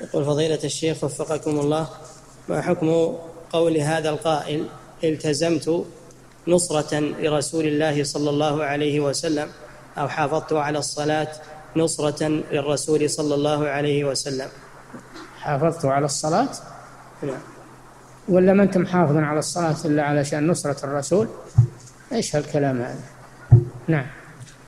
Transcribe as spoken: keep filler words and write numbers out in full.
يقول فضيلة الشيخ وفقكم الله، ما حكم قول هذا القائل التزمت نصرة لرسول الله صلى الله عليه وسلم، أو حافظت على الصلاة نصرة للرسول صلى الله عليه وسلم؟ حافظت على الصلاة؟ نعم. ولا ما أنت محافظ على الصلاة إلا علشان نصرة الرسول؟ إيش هالكلام هذا؟ نعم.